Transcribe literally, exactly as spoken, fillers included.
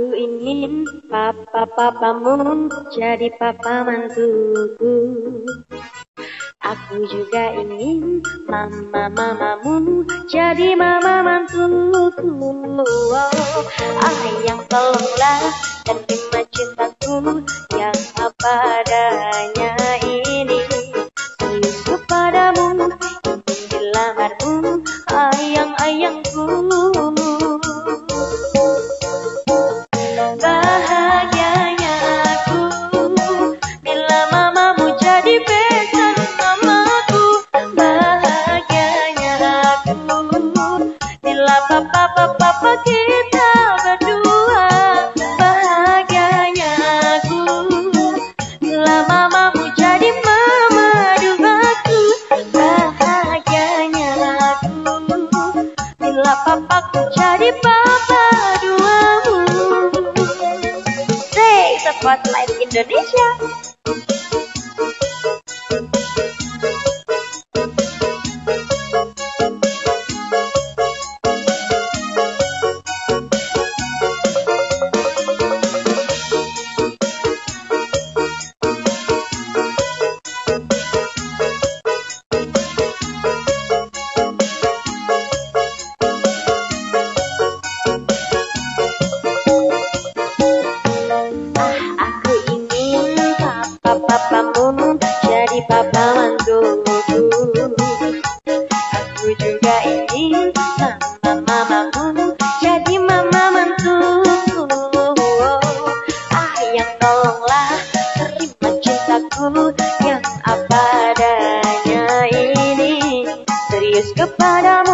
Aku ingin papa-papamu jadi papa mantuku. Aku juga ingin mama-mamamu jadi mama mantuku. Oh, ah yang tolonglah dan terima cintaku yang apa adanya ini. Serius padamu, ingin dilamarmu, ayang-ayangku. Kepada